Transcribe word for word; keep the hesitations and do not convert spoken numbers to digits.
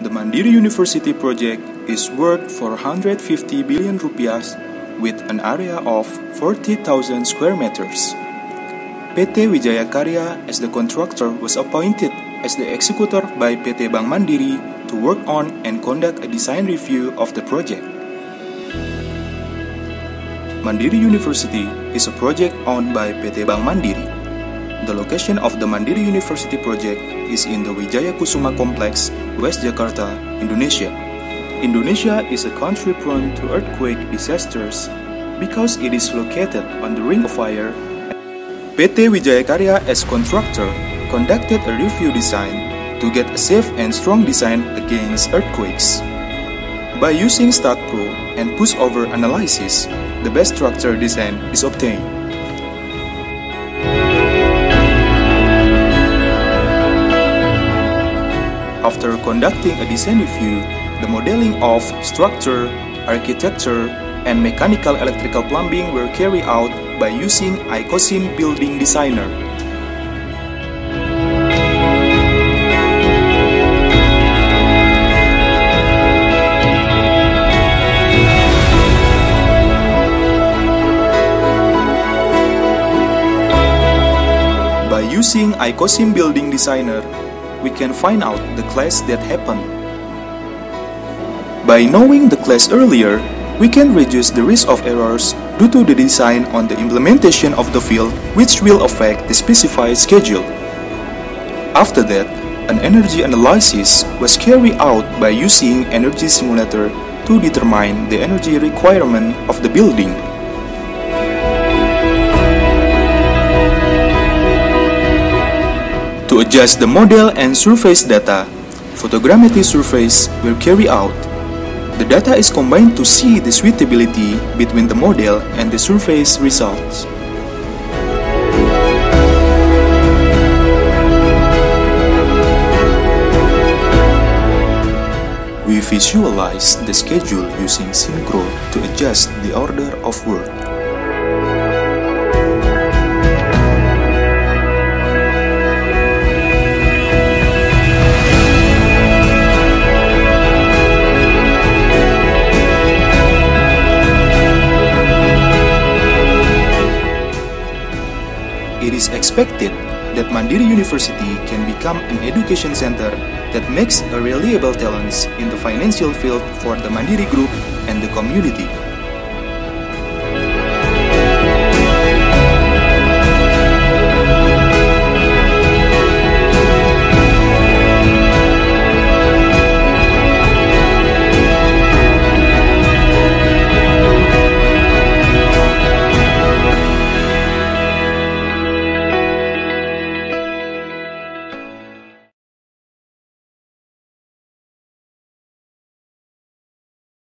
The Mandiri University project is worth four hundred fifty billion rupiahs with an area of forty thousand square meters. P T Wijaya Karya as the contractor was appointed as the executor by P T Bank Mandiri to work on and conduct a design review of the project. Mandiri University is a project owned by P T Bank Mandiri. The location of the Mandiri University project is in the Wijayakusuma Complex, West Jakarta, Indonesia. Indonesia is a country prone to earthquake disasters because it is located on the Ring of Fire. P T Wijaya Karya as contractor conducted a review design to get a safe and strong design against earthquakes. By using STATPRO and pushover analysis, the best structure design is obtained. After conducting a design review, the modeling of structure, architecture, and mechanical electrical plumbing were carried out by using iCOSIM Building Designer. By using iCOSIM Building Designer, we can find out the clash that happened. By knowing the clash earlier, we can reduce the risk of errors due to the design on the implementation of the field, which will affect the specified schedule. After that, an energy analysis was carried out by using energy simulator to determine the energy requirement of the building. To adjust the model and surface data, photogrammetry surveys were carried out. The data is combined to see the suitability between the model and the surface results. We visualize the schedule using Synchro to adjust the order of work. It is expected that Mandiri University can become an education center that makes a reliable talent in the financial field for the Mandiri Group and the community.